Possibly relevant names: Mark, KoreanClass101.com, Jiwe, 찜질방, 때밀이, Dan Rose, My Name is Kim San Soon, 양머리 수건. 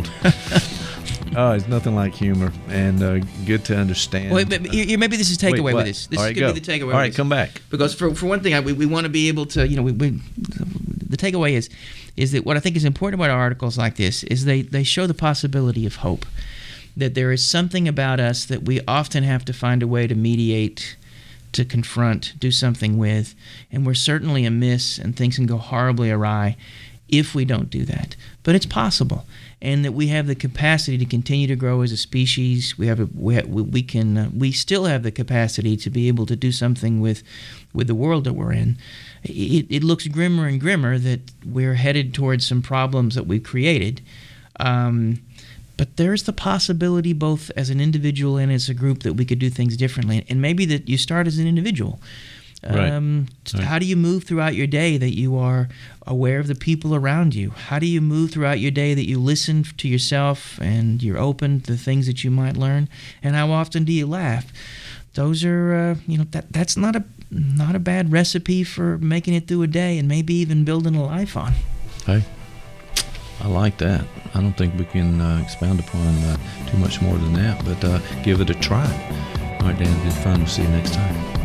old. Oh, it's nothing like humor, and good to understand. Wait, maybe this is takeaway with this. This could be the takeaway. All right, come back. Because for one thing, we want to be able to, you know, the takeaway is that what I think is important about articles like this is they show the possibility of hope, that there is something about us that we often have to find a way to mediate, to confront, do something with, and we're certainly amiss, and things can go horribly awry if we don't do that. But it's possible, and that we have the capacity to continue to grow as a species. We have, we still have the capacity to be able to do something with the world that we're in. It looks grimmer and grimmer that we're headed towards some problems that we've created. But there's the possibility, both as an individual and as a group, that we could do things differently. And maybe that you start as an individual. Right. How do you move throughout your day that you are aware of the people around you? How do you move throughout your day that you listen to yourself and you're open to the things that you might learn? And how often do you laugh? Those are, you know, that's not a bad recipe for making it through a day and maybe even building a life on. Hey. I like that. I don't think we can expound upon too much more than that, but give it a try. All right, Dan, good fun. We'll see you next time.